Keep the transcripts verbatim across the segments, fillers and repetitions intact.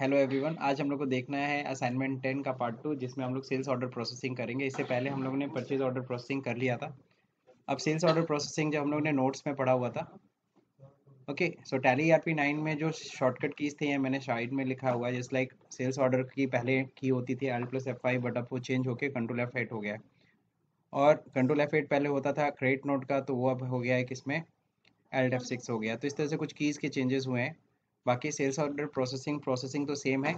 Hello everyone, आज हम लोग को देखना है असाइनमेंट टेन का पार्ट टू, जिसमें हम लोग सेल्स ऑर्डर प्रोसेसिंग करेंगे। इससे पहले हम लोगों ने परचेज ऑर्डर प्रोसेसिंग कर लिया था। अब सेल्स ऑर्डर प्रोसेसिंग जो हम लोगों ने नोट्स में पढ़ा हुआ था, okay. So Tally ERP nine में जो शॉर्टकट कीज थे मैंने साइड में लिखा हुआ है, जस्ट लाइक सेल्स ऑर्डर की पहले की होती थी L plus F five, but अब वो चेंज होकर कंट्रोल एफ एट हो गया। और कंट्रोल एफ एट पहले होता था क्रेडिट नोट का, तो वो अब हो गया है किसमें एल एफ सिक्स हो गया। तो इस तरह से कुछ कीज़ के चेंजेस हुए हैं। बाकी सेल्स ऑर्डर प्रोसेसिंग प्रोसेसिंग तो सेम है।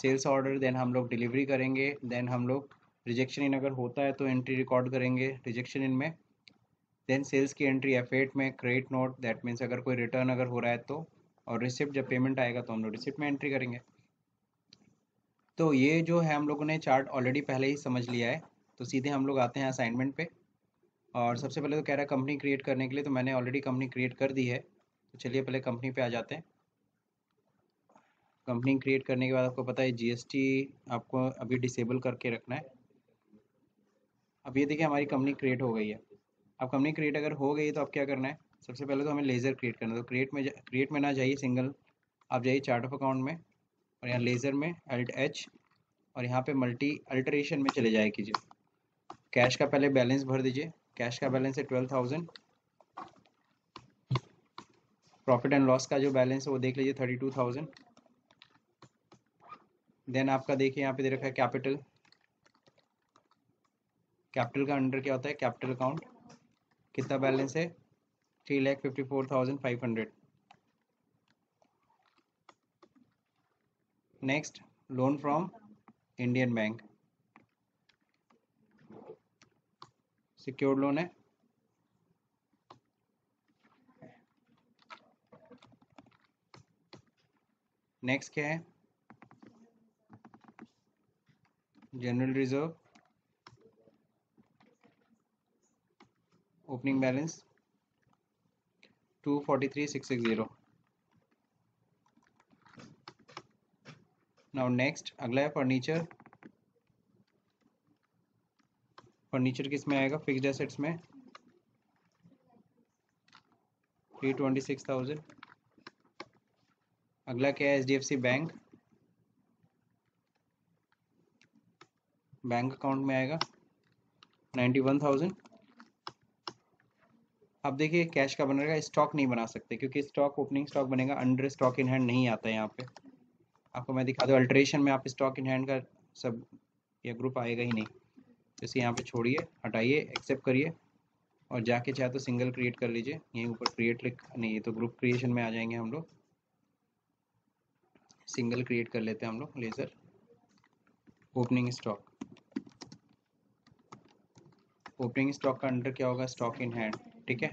सेल्स ऑर्डर, देन हम लोग डिलीवरी करेंगे, देन हम लोग रिजेक्शन इन अगर होता है तो एंट्री रिकॉर्ड करेंगे रिजेक्शन इन में, देन सेल्स की एंट्री एफ एट में, क्रेडिट नोट दैट मीन्स अगर कोई रिटर्न अगर हो रहा है तो, और रिसिप्ट जब पेमेंट आएगा तो हम लोग रिसिप्ट में एंट्री करेंगे। तो ये जो है हम लोगों ने चार्ट ऑलरेडी पहले ही समझ लिया है, तो सीधे हम लोग आते हैं असाइनमेंट पे। और सबसे पहले तो कह रहा है कंपनी क्रिएट करने के लिए, तो मैंने ऑलरेडी कंपनी क्रिएट कर दी है, तो चलिए पहले कंपनी पे आ जाते हैं। कंपनी क्रिएट करने के बाद आपको पता है जीएसटी आपको अभी डिसेबल करके रखना है। अब ये देखिए हमारी कंपनी क्रिएट हो गई है। अब कंपनी क्रिएट अगर हो गई तो आप क्या करना है, सबसे पहले तो हमें लेज़र क्रिएट करना है। तो क्रिएट में क्रिएट में ना जाइए सिंगल, आप जाइए चार्ट ऑफ अकाउंट में और यहाँ लेज़र में अल्ट एच और यहाँ पर मल्टी अल्ट्रेशन में चले जाए कीजिए। कैश का पहले बैलेंस भर दीजिए, कैश का बैलेंस है twelve thousand. Profit and loss का जो बैलेंस है वो देख लीजिए थर्टी टू थाउजेंड। देन आपका देखिए यहाँ पे दे रखा है कैपिटल, कैपिटल का अंडर क्या होता है कैपिटल अकाउंट, कितना बैलेंस है three lakh fifty four thousand five hundred. Next loan from Indian bank, secured loan है। नेक्स्ट क्या है general reserve, opening balance two forty three six six zero. Now next अगला है फर्नीचर। फर्नीचर किस में आएगा फिक्स्ड एसेट्स में थ्री ट्वेंटी सिक्स थाउजेंड। अगला क्या है एचडीएफसी बैंक, बैंक अकाउंट में आएगा नाइन्टी वन थाउजेंड। अब देखिए कैश का बन रहेगा, स्टॉक नहीं बना सकते क्योंकि स्टॉक ओपनिंग स्टॉक बनेगा, अंडर स्टॉक इन हैंड नहीं आता है। यहाँ पे आपको मैं दिखा दूँ अल्ट्रेशन में आप स्टॉक इन हैंड का सब ये ग्रुप आएगा ही नहीं, जैसे यहाँ पे छोड़िए हटाइए एक्सेप्ट करिए और जाके चाहे तो सिंगल क्रिएट कर लीजिए। यहीं ऊपर क्रिएट लिख नहीं है तो ग्रुप क्रिएशन में आ जाएंगे हम लोग, सिंगल क्रिएट कर लेते हैं हम लोग ledger opening stock. Opening stock का अंडर क्या होगा स्टॉक इन हैंड, ठीक है।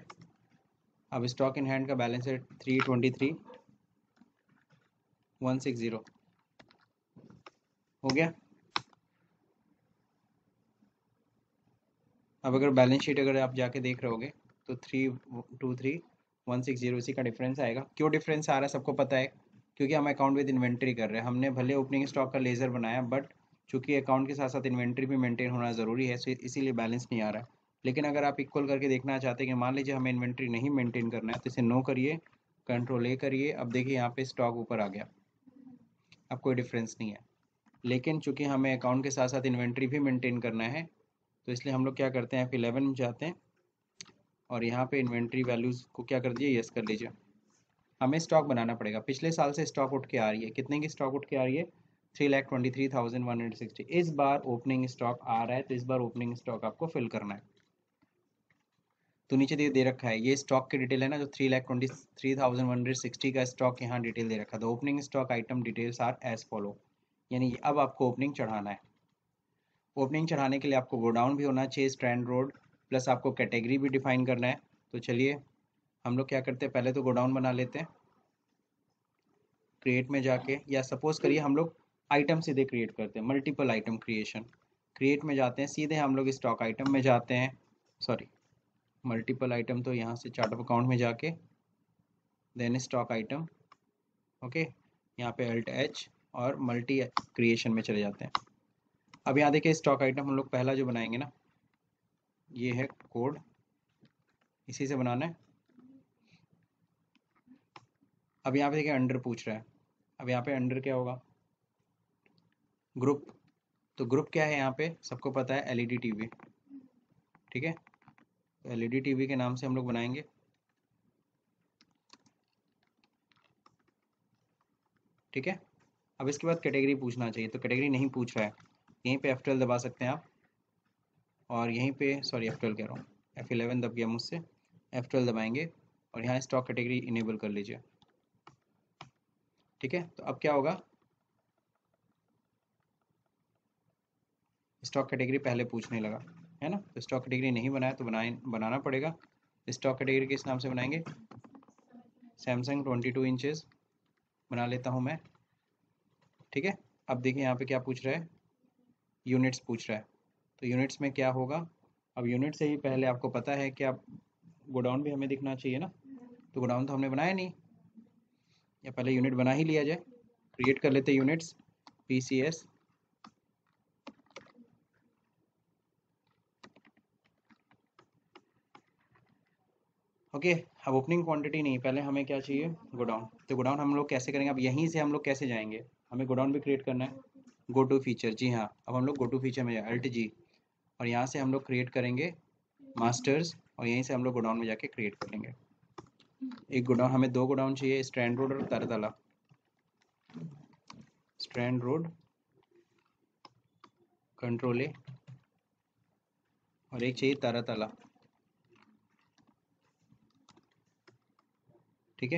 अब स्टॉक इन हैंड का बैलेंस है three twenty three one six zero, हो गया। अब अगर बैलेंस शीट अगर आप जाके देख रहोगे तो three two three one six zero इसी का डिफरेंस आएगा। क्यों डिफरेंस आ रहा है सबको पता है, क्योंकि हम अकाउंट विद इन्वेंट्री कर रहे हैं। हमने भले ओपनिंग स्टॉक का लेजर बनाया बट चूंकि अकाउंट के साथ साथ इन्वेंट्री भी मेंटेन होना ज़रूरी है, सो इसीलिए बैलेंस नहीं आ रहा है। लेकिन अगर आप इक्वल करके देखना चाहते हैं कि मान लीजिए हमें इन्वेंट्री नहीं मेंटेन करना है तो इसे नो करिए, कंट्रोल ए करिए। अब देखिए यहाँ पे स्टॉक ऊपर आ गया, अब कोई डिफरेंस नहीं है। लेकिन चूंकि हमें अकाउंट के साथ साथ इन्वेंट्री भी मेनटेन करना है तो इसलिए हम लोग क्या करते हैं एफ इलेवन में जाते हैं और यहाँ पर इन्वेंट्री वैल्यूज़ को क्या कर दीजिए यस कर लीजिए। हमें स्टॉक बनाना पड़ेगा, पिछले साल से स्टॉक उठ के आ रही है। कितने की स्टॉक उठ के आ रही है three lakh twenty three thousand one hundred sixty. इस बार ओपनिंग स्टॉक आ रहा है तो इस बार ओपनिंग स्टॉक आपको फिल करना है। तो नीचे दे दे रखा है ये स्टॉक की डिटेल है ना, जो three lakh twenty three thousand one hundred sixty का स्टॉक यहाँ डिटेल दे रखा था। Opening stock item details are as follow, यानी अब आपको ओपनिंग चढ़ाना है। ओपनिंग चढ़ाने के लिए आपको गोडाउन भी होना चाहिए स्ट्रैंड रोड, प्लस आपको कैटेगरी भी डिफाइन करना है। तो चलिए हम लोग क्या करते हैं पहले तो गोडाउन बना लेते हैं क्रिएट में जाके, या सपोज करिए हम लोग आइटम सीधे क्रिएट करते हैं मल्टीपल आइटम क्रिएशन। क्रिएट में जाते हैं सीधे हम लोग स्टॉक आइटम में जाते हैं, सॉरी मल्टीपल आइटम तो यहाँ से चार्ट ऑफ अकाउंट में जाके देन स्टॉक आइटम, ओके यहाँ पे अल्ट एच और मल्टी क्रिएशन में चले जाते हैं। अब यहाँ देखिए स्टॉक आइटम हम लोग पहला जो बनाएंगे ना ये है कोड, इसी से बनाना है। अब यहाँ पे देखिए अंडर पूछ रहा है, अब यहाँ पे अंडर क्या होगा ग्रुप, तो ग्रुप क्या है यहाँ पे सबको पता है, एलईडी टीवी, ठीक है। एलईडी टीवी के नाम से हम लोग बनाएंगे। ठीक है, अब इसके बाद कैटेगरी पूछना चाहिए, तो कैटेगरी नहीं पूछ रहा है। यहीं पे एफ ट्वेल्व दबा सकते हैं आप, और यहीं पे सॉरी एफ ट्वेल्व कह रहा हूँ, एफ इलेवन दब गया मुझसे, एफ ट्वेल्व दबाएंगे और यहाँ स्टॉक कैटेगरी इनेबल कर लीजिए। ठीक है, तो अब क्या होगा, स्टॉक कैटेगरी पहले पूछने लगा है ना, तो स्टॉक कैटेगरी नहीं बनाया तो बनाए बनाना पड़ेगा। स्टॉक कैटेगरी किस नाम से बनाएंगे, सैमसंग बाईस इंचेस बना लेता हूं मैं। ठीक है, अब देखिए यहाँ पे क्या पूछ रहा है, यूनिट्स पूछ रहा है, तो यूनिट्स में क्या होगा। अब यूनिट से ही पहले आपको पता है कि आप गोडाउन भी हमें दिखना चाहिए ना, तो गोडाउन तो हमने बनाया नहीं, या पहले यूनिट बना ही लिया जाए। क्रिएट कर लेते units, P C S okay. अब ओपनिंग क्वांटिटी नहीं, पहले हमें क्या चाहिए, गोडाउन। तो गोडाउन हम लोग कैसे करेंगे, अब यहीं से हम लोग कैसे जाएंगे, हमें गोडाउन भी क्रिएट करना है। गो टू फीचर, जी हाँ, अब हम लोग गो टू फीचर में अल्ट जी, और यहाँ से हम लोग क्रिएट करेंगे मास्टर्स, और यहीं से हम लोग गोडाउन में जाके क्रिएट करेंगे एक गोडाउन। हमें दो गोडाउन चाहिए, स्ट्रैंड रोड और Taratala. Strand Road, control A, और एक चाहिए तारतला। ठीक है,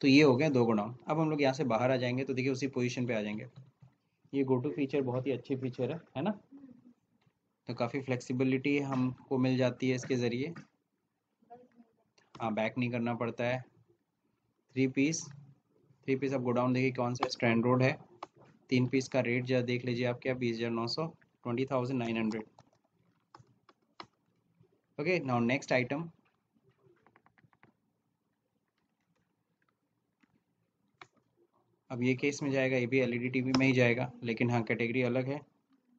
तो ये हो गया दो गोडाउन। अब हम लोग यहाँ से बाहर आ जाएंगे, तो देखिए उसी पोजीशन पे आ जाएंगे। ये गो टू फीचर बहुत ही अच्छी फीचर है है ना, तो काफ़ी फ्लेक्सिबिलिटी हमको मिल जाती है इसके ज़रिए। हाँ, बैक नहीं करना पड़ता है। थ्री पीस थ्री पीस अब गोडाउन देखिए कौन सा, स्ट्रैंड रोड है। तीन पीस का रेट जरा देख लीजिए आप, क्या बीस हज़ार नौ सौ twenty thousand nine hundred okay. Now next item, अब ये केस में जाएगा, ये भी एलईडी टीवी में ही जाएगा, लेकिन हाँ कैटेगरी अलग है।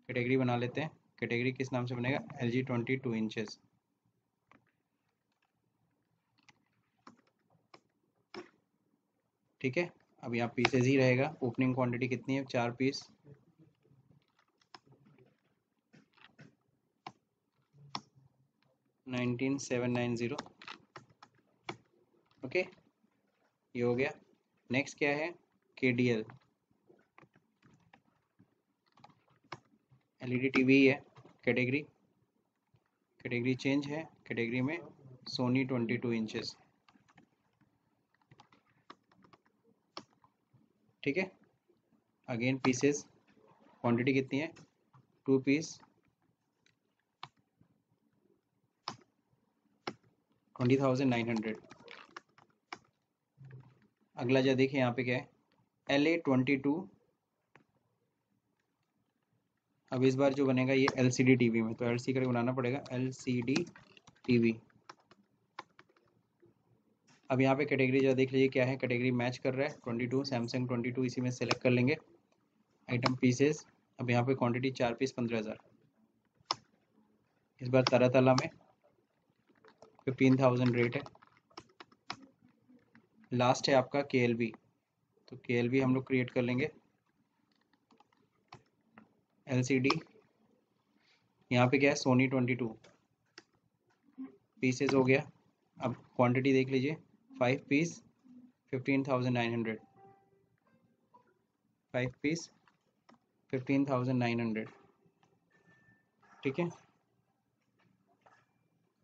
कैटेगरी बना लेते हैं, कैटेगरी किस नाम से बनेगा, L G twenty two inches. ठीक है, अब यहाँ पीसेज ही रहेगा। ओपनिंग क्वांटिटी कितनी है, चार piece. Nineteen seven nine zero okay, ये हो गया। नेक्स्ट क्या है, K D L, LED TV है। कैटेगरी कैटेगरी चेंज है, कैटेगरी में सोनी बाईस इंचेस। ठीक है, अगेन पीसेस, क्वांटिटी कितनी है, two piece twenty thousand nine hundred. अगला जो देखिए यहाँ पे क्या है, एल ए ट्वेंटी टू। अब इस बार जो बनेगा ये एलसीडी टीवी में, तो एलसी करके बनाना पड़ेगा, एलसीडी टीवी। अब यहाँ पे कैटेगरी जो देख लीजिए क्या है, कैटेगरी मैच कर रहा है, बाईस सैमसंग बाईस, इसी में सेलेक्ट कर लेंगे। आइटम पीसेस, अब यहाँ पे क्वांटिटी चार पीस पंद्रह हज़ार। इस बार तारातला में फिफ्टीन थाउजेंड रेट है। लास्ट है आपका के एल बी, तो के एल बी हम लोग क्रिएट कर लेंगे, एल सी डी। यहाँ पे क्या है, सोनी बाईस पीसेस हो गया। अब क्वांटिटी देख लीजिए, five piece fifteen thousand nine hundred, five piece fifteen thousand nine hundred. ठीक है,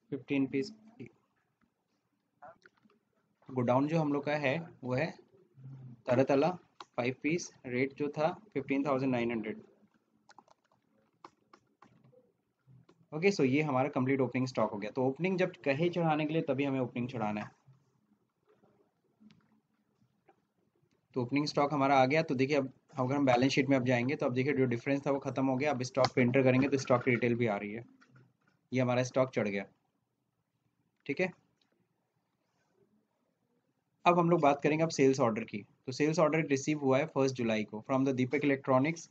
फिफ्टीन पीस। गोडाउन जो हम लोग का है वो है तरतला, फाइव पीस, रेट जो था fifteen thousand nine hundred okay. So ये हमारा कंप्लीट ओपनिंग स्टॉक हो गया। तो ओपनिंग जब कहे चढ़ाने के लिए, तभी हमें ओपनिंग चढ़ाना है। तो ओपनिंग स्टॉक हमारा आ गया। तो देखिए अब अगर हम बैलेंस शीट में अब जाएंगे, तो अब देखिए जो डिफरेंस था वो खत्म हो गया। अब स्टॉक पे एंटर करेंगे तो स्टॉक की डिटेल भी आ रही है, ये हमारा स्टॉक चढ़ गया। ठीक है, अब हम लोग बात करेंगे अब सेल्स ऑर्डर की। तो सेल्स ऑर्डर रिसीव हुआ है फर्स्ट जुलाई को, from the Deepak electronics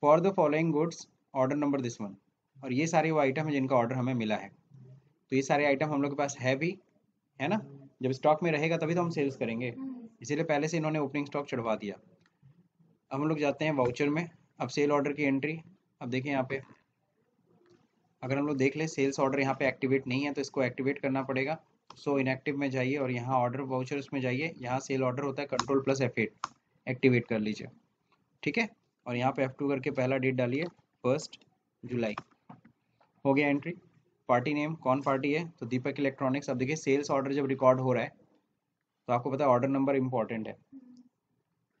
for the following goods, order number this one. और ये सारे वो आइटम है जिनका ऑर्डर हमें मिला है। तो ये सारे आइटम हम लोग के पास है भी, है ना। जब स्टॉक में रहेगा तभी तो हम सेल्स करेंगे, इसीलिए पहले से इन्होंने ओपनिंग स्टॉक चढ़वा दिया। अब हम लोग जाते हैं वाउचर में। अब सेल ऑर्डर की एंट्री, अब देखें यहाँ पे अगर हम लोग देख ले सेल्स ऑर्डर यहाँ पे एक्टिवेट नहीं है तो इसको एक्टिवेट करना पड़ेगा। सो इनएक्टिव में जाइए और यहाँ ऑर्डर वाउचर्स में जाइए, यहाँ सेल ऑर्डर होता है control plus F eight activate कर लीजिए, ठीक है। और यहाँ पे एफ टू करके पहला डेट डालिए फर्स्ट जुलाई, हो गया एंट्री। पार्टी नेम कौन पार्टी है तो दीपक इलेक्ट्रॉनिक्स। अब देखिए सेल्स ऑर्डर जब रिकॉर्ड हो रहा है तो आपको पता है ऑर्डर नंबर इम्पॉर्टेंट है।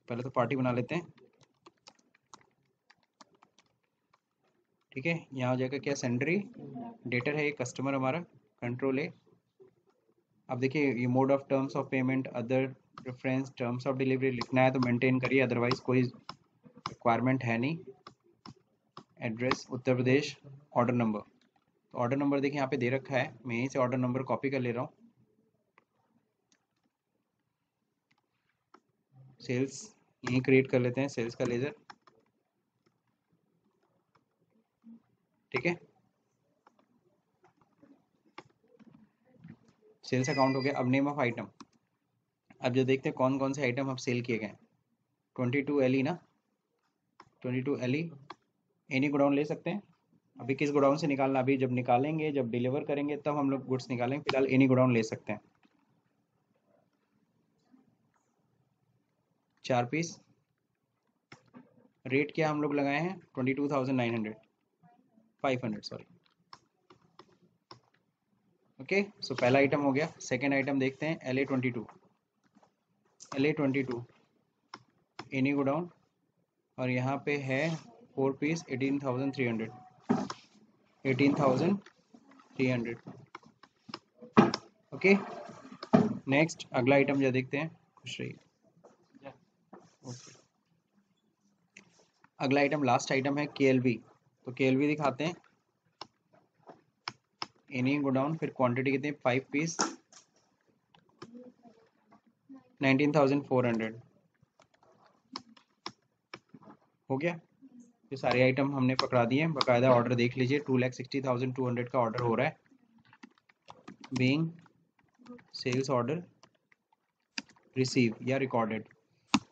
पहले तो पार्टी बना लेते हैं, ठीक है। यहाँ हो जाएगा क्या सेंडरी, डेटर है ये कस्टमर हमारा, कंट्रोल है। अब देखिए ये mode of terms of payment, other reference, terms of delivery लिखना है तो मेंटेन करिए, अदरवाइज कोई रिक्वायरमेंट है नहीं। Address Uttar Pradesh, order number, तो ऑर्डर नंबर देखिए यहाँ पे दे रखा है, मैं यहीं से ऑर्डर नंबर कॉपी कर ले रहा हूँ। सेल्स यहीं क्रिएट कर लेते हैं, सेल्स का लेजर, ठीक है। सेल्स अकाउंट हो गया। अब नेम ऑफ आइटम, अब जो देखते हैं कौन कौन से आइटम अब सेल किए गए। ट्वेंटी टू एल ई ना, twenty two L E any godown ले सकते हैं। अभी किस गोडाउन से निकालना, अभी जब निकालेंगे जब डिलीवर करेंगे तब हम लोग गुड्स निकालेंगे, फिलहाल एनी गोडाउन ले सकते हैं। चार पीस, रेट क्या हम लोग लगाए हैं twenty two thousand nine hundred five hundred sorry okay. So पहला आइटम हो गया। सेकेंड आइटम देखते हैं L A twenty two L A twenty two any godown, और यहाँ पे है four piece eighteen thousand three hundred eighteen thousand three hundred okay. Next अगला आइटम जो देखते हैं, खुश रहिए ओके। अगला आइटम लास्ट आइटम है के एल बी, तो केएलबी दिखाते हैं। एनी गोडाउन, फिर क्वांटिटी कितनी, five piece nineteen thousand four hundred, हो गया। ये सारे आइटम हमने पकड़ा दिए, बाकायदा ऑर्डर देख लीजिए। Two lakh sixty thousand two hundred का ऑर्डर हो रहा है, बीइंग सेल्स ऑर्डर रिसीव या रिकॉर्डेड,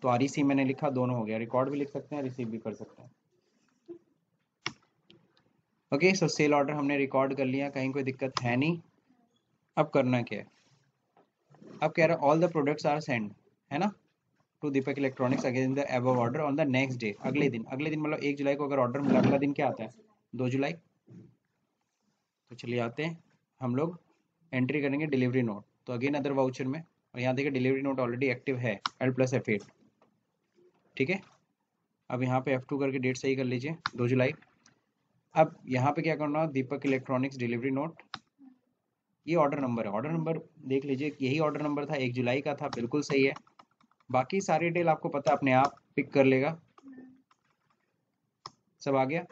तो आर ई सी मैंने लिखा, दोनों हो गया। रिकॉर्ड भी लिख सकते हैं, रिसीव भी कर सकते हैं ओके। सो सेल ऑर्डर हमने रिकॉर्ड कर लिया, कहीं कोई दिक्कत है नहीं। अब करना क्या है, अब कह रहा है all the products are send है ना to Deepak electronics again the above order on the next day, अगले दिन। अगले दिन मतलब एक जुलाई को अगर ऑर्डर मिला, अगला दिन क्या आता है दो जुलाई। तो चलिए आते हैं हम लोग, एंट्री करेंगे डिलीवरी नोट, तो अगेन अदर वाउचर में, और यहाँ देखिए डिलीवरी नोट ऑलरेडी एक्टिव है एल प्लस एफ एट, ठीक है। अब यहाँ पे एफ टू करके डेट सही कर लीजिए दो जुलाई। अब यहाँ पे क्या करना है, दीपक इलेक्ट्रॉनिक्स डिलीवरी नोट, ये ऑर्डर नंबर है, ऑर्डर नंबर देख लीजिए, यही ऑर्डर नंबर था एक जुलाई का था, बिल्कुल सही है। बाकी सारी डिटेल आपको पता अपने आप पिक कर लेगा। सब आ गया।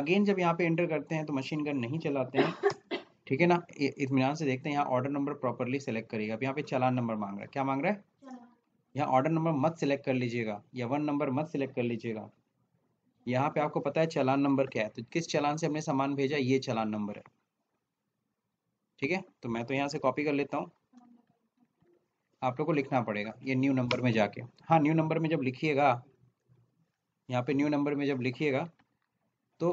अगेन जब यहाँ पे एंटर करते हैं तो मशीन गन नहीं चलाते हैं, ठीक है ना, इत्मीनान से देखते हैं। यहाँ ऑर्डर नंबर प्रॉपरली सेलेक्ट करिएगा। अब यहाँ पे चालान नंबर मांग रहा है, क्या मांग रहा है, यहाँ ऑर्डर नंबर मत सिलेक्ट कर लीजिएगा या वन नंबर मत सिलेक्ट कर लीजिएगा। यहाँ पे आपको पता है चालान नंबर क्या है, तो किस चालान से हमने सामान भेजा ये चालान नंबर है, ठीक है। तो मैं तो यहाँ से कॉपी कर लेता हूँ, आप लोग को लिखना पड़ेगा ये न्यू नंबर में जाके। हाँ न्यू नंबर में जब लिखिएगा, यहाँ पे न्यू नंबर में जब लिखिएगा तो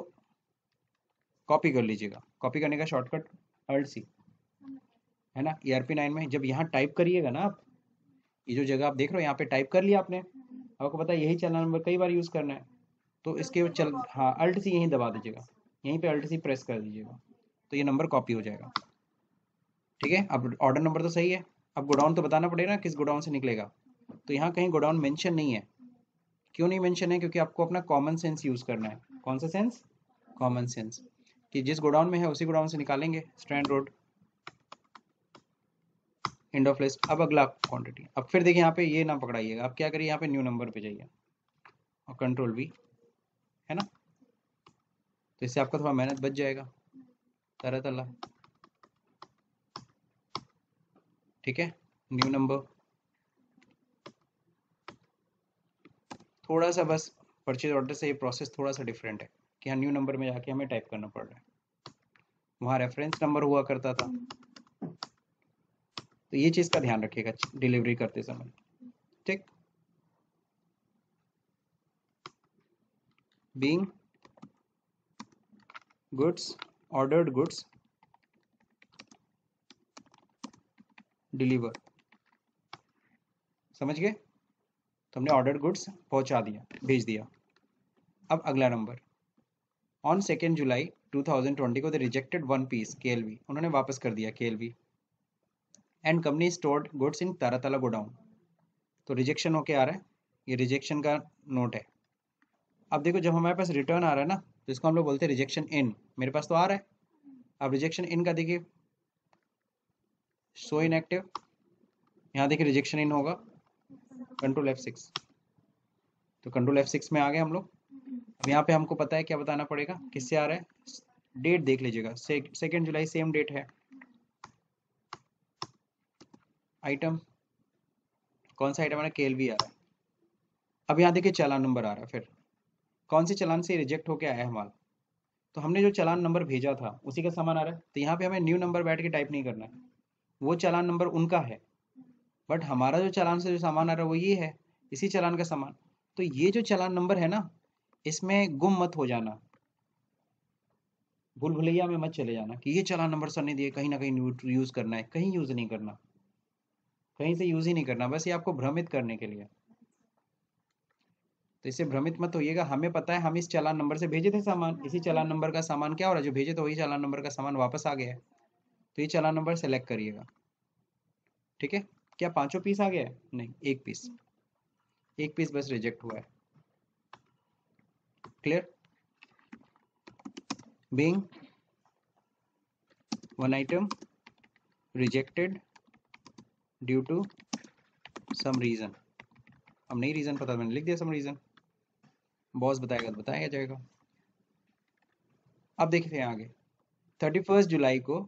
कॉपी कर लीजिएगा। कॉपी करने का शॉर्टकट अल्ट सी है ना ई आर पी नाइन में। जब यहाँ टाइप करिएगा ना आप, ये जो जगह आप देख रहे हो यहाँ पे टाइप कर लिया आपने, आपको पता है यही चालान नंबर कई बार यूज करना है, तो इसके चल हाँ अल्ट सी यहीं दबा दीजिएगा, यहीं पे अल्ट सी प्रेस कर दीजिएगा तो ये नंबर कॉपी हो जाएगा, ठीक है। अब ऑर्डर नंबर तो सही है, अब गोडाउन तो बताना पड़ेगा किस गोडाउन से निकलेगा, तो यहाँ कहीं गोडाउन मेंशन नहीं है। क्यों नहीं मेंशन है, क्योंकि आपको अपना कॉमन सेंस यूज़ करना है। कौन सा सेंस, कॉमन सेंस, कि जिस गोडाउन में है उसी गोडाउन से निकालेंगे। Strand road, end of list. अब अगला क्वान्टिटी, अब फिर देखिए यहाँ पे ये ना पकड़ाइएगा, अब क्या करिए यहाँ पे न्यू नंबर पर जाइए और कंट्रोल भी है ना, तो इससे आपका थोड़ा मेहनत बच जाएगा तरह तरह, ठीक है। न्यू नंबर थोड़ा सा, बस परचेज ऑर्डर से ये प्रोसेस थोड़ा सा डिफरेंट है कि हाँ न्यू नंबर में जाके हमें टाइप करना पड़ रहा है, वहाँ रेफरेंस नंबर हुआ करता था, तो ये चीज का ध्यान रखिएगा डिलीवरी करते समय, ठीक। being goods, ordered goods, deliver. समझ गए? तो हमने ऑर्डर गुड्स पहुंचा दिया, भेज दिया. अब अगला नंबर, on second July two thousand twenty को they rejected one piece KLV, उन्होंने वापस कर दिया KLV, and company stored goods in Taratala godown. तो रिजेक्शन होके आ रहा है, ये रिजेक्शन का नोट है. अब देखो जब हमारे पास रिटर्न आ रहा है ना, तो इसको हम लोग बोलते हैं रिजेक्शन इन. मेरे पास तो आ रहा है. अब रिजेक्शन इन का देखिए, सो इनएक्टिव, यहाँ देखिए रिजेक्शन इन होगा, कंट्रोल एफ सिक्स. तो कंट्रोल एफ सिक्स में आ गए हम लोग. अब यहाँ पे हमको पता है क्या बताना पड़ेगा, किससे आ रहा है, डेट देख लीजिएगा, सेकेंड जुलाई सेम डेट है. आइटम कौन सा आइटम है, केएलवी आ रहा है. अब यहाँ देखिए चालान नंबर आ रहा है, फिर कौन से चालान से रिजेक्ट होके आया हमारा. तो हमने जो चालान नंबर भेजा था उसी का सामान आ रहा है. तो यहाँ पे हमें न्यू नंबर बैठ के टाइप नहीं करना है, वो चालान नंबर उनका है, बट हमारा जो चालान से जो सामान आ रहा है वो ये है, इसी चालान का सामान. तो ये जो चालान नंबर है ना, इसमें गुम मत हो जाना, भूल भुलैया में मत चले जाना कि ये चालान नंबर सर ने दिए, कहीं ना कहीं यूज करना है. कहीं यूज नहीं करना, कहीं से यूज ही नहीं करना, बस ये आपको भ्रमित करने के लिए. तो इससे भ्रमित मत होइएगा. हमें पता है हम इस चालान नंबर से भेजे थे सामान, इसी चालान नंबर का सामान क्या हो रहा है, जो भेजे तो वही चालान नंबर का सामान वापस आ गया है. तो ये चालान नंबर सेलेक्ट करिएगा, ठीक है. क्या पांचों पीस आ गया है? नहीं, एक पीस, एक पीस बस रिजेक्ट हुआ है. Clear? Being one item rejected due to some reason. अब नहीं रीजन पता, मैंने लिख दिया सम रीजन, बॉस बताएगा तो बताया जाएगा. अब देखिए आगे, थर्टी फर्स्ट जुलाई को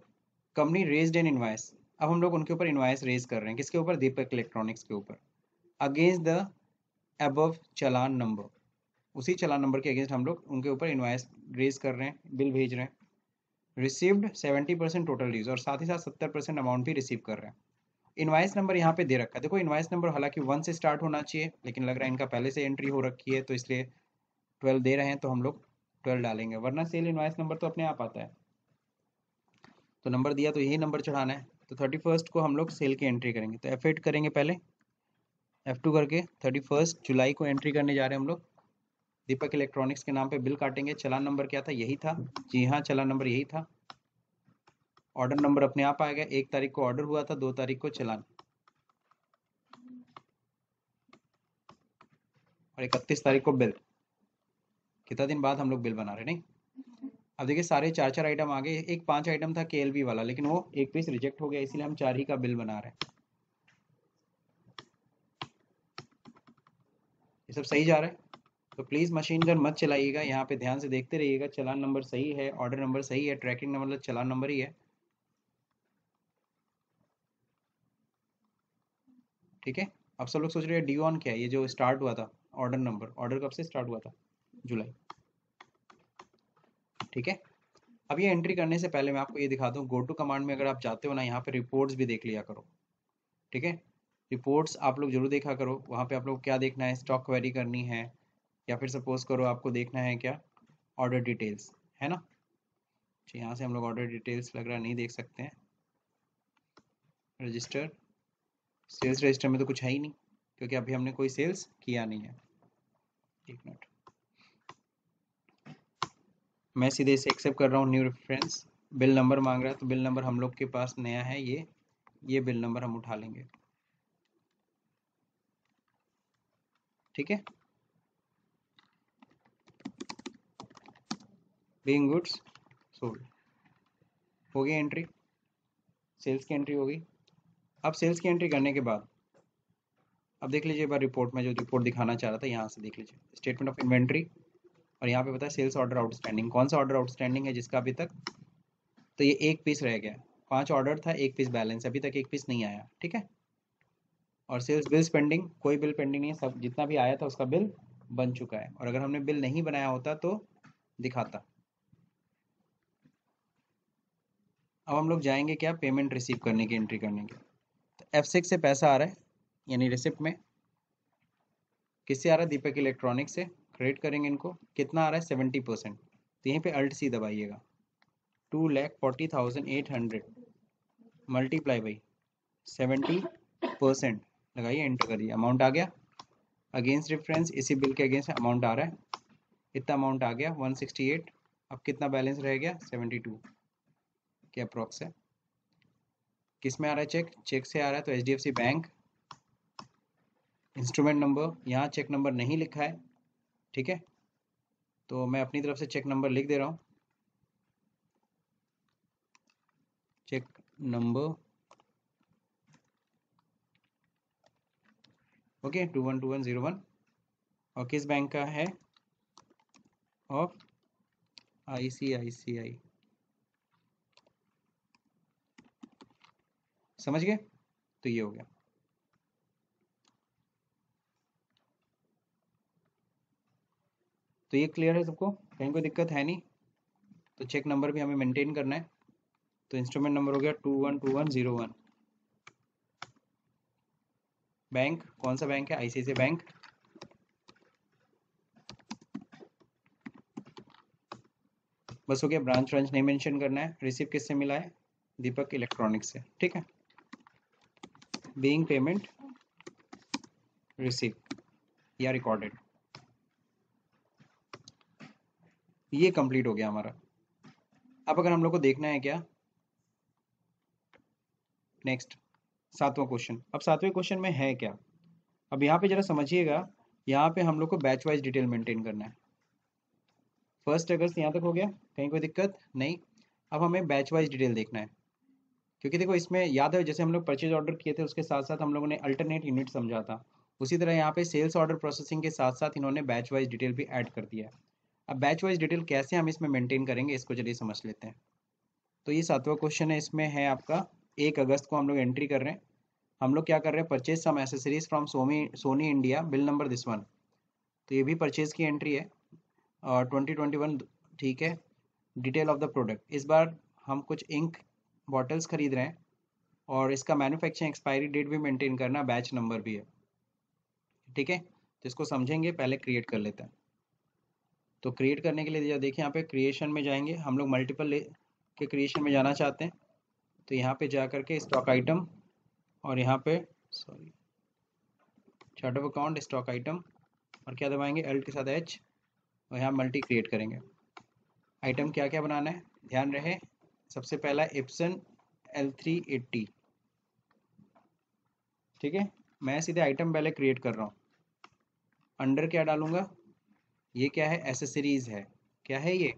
कंपनी रेज्ड एन इनवॉइस. अब हम लोग उनके ऊपर इनवॉइस रेज कर रहे हैं, किसके ऊपर, दीपक इलेक्ट्रॉनिक्स के ऊपर, against the above challan number. उसी चालान नंबर के अगेंस्ट हम लोग उनके ऊपर इनवॉइस रेज कर रहे हैं, बिल भेज रहे हैं. Received seventy percent total dues, और साथ ही साथ सत्तर परसेंट अमाउंट भी रिसीव कर रहे हैं. इनवाइस नंबर यहाँ पे दे रखा है, देखो इनवाइस नंबर हालांकि वन से स्टार्ट होना चाहिए, लेकिन लग रहा है इनका पहले से एंट्री हो रखी है, तो इसलिए ट्वेल्व दे रहे हैं, तो हम लोग ट्वेल्व डालेंगे, वरना सेल इनवाइस नंबर तो अपने आप आता है. तो नंबर दिया तो यही नंबर चढ़ाना है. तो थर्टी फर्स्ट को हम लोग सेल की एंट्री करेंगे, तो एफ एट करेंगे पहले, एफ टू करके थर्टी फर्स्ट जुलाई को एंट्री करने जा रहे हैं हम लोग. दीपक इलेक्ट्रॉनिक्स के नाम पर बिल काटेंगे. चालान नंबर क्या था, यही था, जी हाँ, चालान नंबर यही था. ऑर्डर नंबर अपने आप आएगा, एक तारीख को ऑर्डर हुआ था, दो तारीख को चलान, और इकतीस तारीख को बिल. कितना दिन बाद हम लोग बिल बना रहे नहीं. अब देखिए सारे चार चार आइटम आ गए. एक पांच आइटम था केएलबी वाला, लेकिन वो एक पीस रिजेक्ट हो गया, इसलिए हम चार ही का बिल बना रहे हैं. ये सब सही जा रहा है, तो प्लीज मशीन गन मत चलाइएगा. यहाँ पे ध्यान से देखते रहिएगा, चालान नंबर सही है, ऑर्डर नंबर सही है, ट्रैकिंग नंबर चालान नंबर ही है, ठीक है. अब सब लोग सोच रहे हैं डी ऑन क्या है, ये जो स्टार्ट हुआ था ऑर्डर नंबर, ऑर्डर कब से स्टार्ट हुआ था, जुलाई, ठीक है. अब ये एंट्री करने से पहले मैं आपको ये दिखा दूं, गो टू कमांड में अगर आप जाते हो ना, यहाँ पे रिपोर्ट्स भी देख लिया करो, ठीक है. रिपोर्ट्स आप लोग जरूर देखा करो, वहाँ पे आप लोग क्या देखना है, स्टॉक क्वेरी करनी है, या फिर सपोज करो आपको देखना है क्या, ऑर्डर डिटेल्स है ना. यहाँ से हम लोग ऑर्डर डिटेल्स लग रहा नहीं देख सकते हैं, रजिस्टर, सेल्स रजिस्टर में तो कुछ है ही नहीं, क्योंकि अभी हमने कोई सेल्स किया नहीं है. एक मिनट, मैं सीधे इसे एक्सेप्ट कर रहा हूँ. न्यू रेफरेंस, बिल नंबर मांग रहा है, तो बिल नंबर हम लोग के पास नया है, ये ये बिल नंबर हम उठा लेंगे, ठीक है. बीइंग गुड्स सोल्ड हो गई एंट्री, सेल्स की एंट्री हो गई. अब सेल्स की एंट्री करने के बाद अब देख लीजिए एक बार रिपोर्ट में, जो रिपोर्ट दिखाना चाह रहा था, यहाँ से देख लीजिए स्टेटमेंट ऑफ इन्वेंट्री, और यहाँ पे पता है सेल्स ऑर्डर आउटस्टैंडिंग, कौन सा ऑर्डर आउटस्टैंडिंग है जिसका अभी तक, तो ये एक पीस रह गया, पांच ऑर्डर था, एक पीस बैलेंस, अभी तक एक पीस नहीं आया, ठीक है. और सेल्स बिल्स पेंडिंग, कोई बिल पेंडिंग नहीं है, सब जितना भी आया था उसका बिल बन चुका है, और अगर हमने बिल नहीं बनाया होता तो दिखाता. अब हम लोग जाएंगे क्या, पेमेंट रिसीव करने की एंट्री करने की. एफ सिक्स से पैसा आ रहा है, यानी रिसिप्ट में, किससे आ रहा है, दीपक इलेक्ट्रॉनिक्स से, क्रेडिट करेंगे इनको, कितना आ रहा है सेवेंटी परसेंट। तो यहीं पे अल्ट सी दबाइएगा, two lakh forty thousand eight hundred multiply by seventy percent लगाइए, एंटर करिए, अमाउंट आ गया। अगेंस्ट डिफरेंस इसी बिल के अगेंस्ट अमाउंट आ रहा है, इतना अमाउंट आ गया वन सिक्सटी एट। अब कितना बैलेंस रह गया सेवेंटी टू के अप्रॉक्स है। किस में आ रहा है चेक? चेक से आ रहा है तो H D F C bank, instrument number, यहाँ चेक नंबर नहीं लिखा है, ठीक है, तो मैं अपनी तरफ से चेक नंबर लिख दे रहा हूँ। Cheque number okay two one two one zero one, और किस बैंक का है? Of I C I C I. समझ गए? तो ये हो गया। तो ये क्लियर है सबको, कहीं कोई दिक्कत है नहीं। तो चेक नंबर भी हमें मेंटेन करना है, तो इंस्ट्रूमेंट नंबर हो गया two one two one zero one. Bank कौन सा बैंक है? ICICI bank. बस हो गया, ब्रांच ब्रांच नहीं मेंशन करना है। रिसीव किससे मिला है? दीपक इलेक्ट्रॉनिक्स से, ठीक है। बीइंग पेमेंट रिसीव या रिकॉर्डेड, ये कंप्लीट हो गया हमारा। अब अगर हम लोग को देखना है क्या नेक्स्ट, सातवां क्वेश्चन। अब सातवें क्वेश्चन में है क्या? अब यहाँ पे जरा समझिएगा, यहाँ पे हम लोग को बैच वाइज डिटेल मेंटेन करना है। फर्स्ट अगस्त यहाँ तक हो गया, कहीं कोई दिक्कत नहीं। अब हमें बैच वाइज डिटेल देखना है, क्योंकि देखो इसमें याद है जैसे हम लोग परचेज ऑर्डर किए थे उसके साथ साथ हम लोगों ने अल्टरनेट यूनिट समझा था, उसी तरह यहाँ पे सेल्स ऑर्डर प्रोसेसिंग के साथ साथ इन्होंने बैच वाइज डिटेल भी ऐड कर दिया है। अब बैच वाइज डिटेल कैसे हम इसमें मेंटेन करेंगे, इसको चलिए समझ लेते हैं। तो ये सातवां क्वेश्चन है, इसमें है आपका एक अगस्त को हम लोग एंट्री कर रहे हैं। हम लोग क्या कर रहे हैं? Purchase some accessories from Sony Sony India, bill number this one. तो ये भी परचेज की एंट्री है और ट्वेंटी ट्वेंटी वन, ठीक है। डिटेल ऑफ द प्रोडक्ट, इस बार हम कुछ इंक बॉटल्स खरीद रहे हैं और इसका मैन्युफैक्चरिंग एक्सपायरी डेट भी मेंटेन करना, बैच नंबर भी है, ठीक है। तो इसको समझेंगे, पहले क्रिएट कर लेते हैं। तो क्रिएट करने के लिए देखिए यहाँ पे क्रिएशन में जाएंगे, हम लोग मल्टीपल के क्रिएशन में जाना चाहते हैं। तो यहाँ पे जा करके स्टॉक आइटम और यहाँ पे sorry chart of account stock item और क्या दबाएंगे? एल्ट के साथ एच, और यहाँ मल्टी क्रिएट करेंगे। आइटम क्या क्या बनाना है ध्यान रहे, सबसे पहला एप्सन एल थ्री एटी, ठीक है। मैं सीधे आइटम पहले क्रिएट कर रहा हूँ, अंडर क्या डालूंगा? ये क्या है? एसेसरीज है। क्या है ये?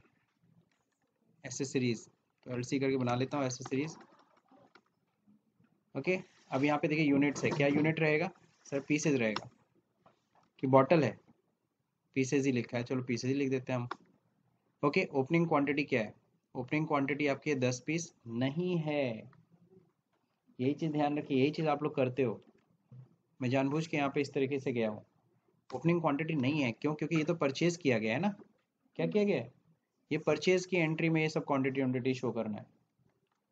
एसेसरीज। तो एल सी करके बना लेता हूँ एसेसरीज, ओके। अब यहाँ पे देखिए यूनिट्स है, क्या यूनिट रहेगा सर? पीसेज रहेगा कि बॉटल है? पीसेज ही लिखा है, चलो पीसेज ही लिख देते हैं हम, ओके। ओपनिंग क्वांटिटी क्या है? ओपनिंग क्वांटिटी आपकी है दस पीस, नहीं है। यही चीज़ ध्यान रखिए, यही चीज़ आप लोग करते हो, मैं जानबूझ के यहाँ पे इस तरीके से गया हूँ। ओपनिंग क्वांटिटी नहीं है, क्यों? क्योंकि ये तो परचेज किया गया है ना। क्या किया गया है? ये परचेज की एंट्री में ये सब क्वांटिटी क्वांटिटी शो करना है,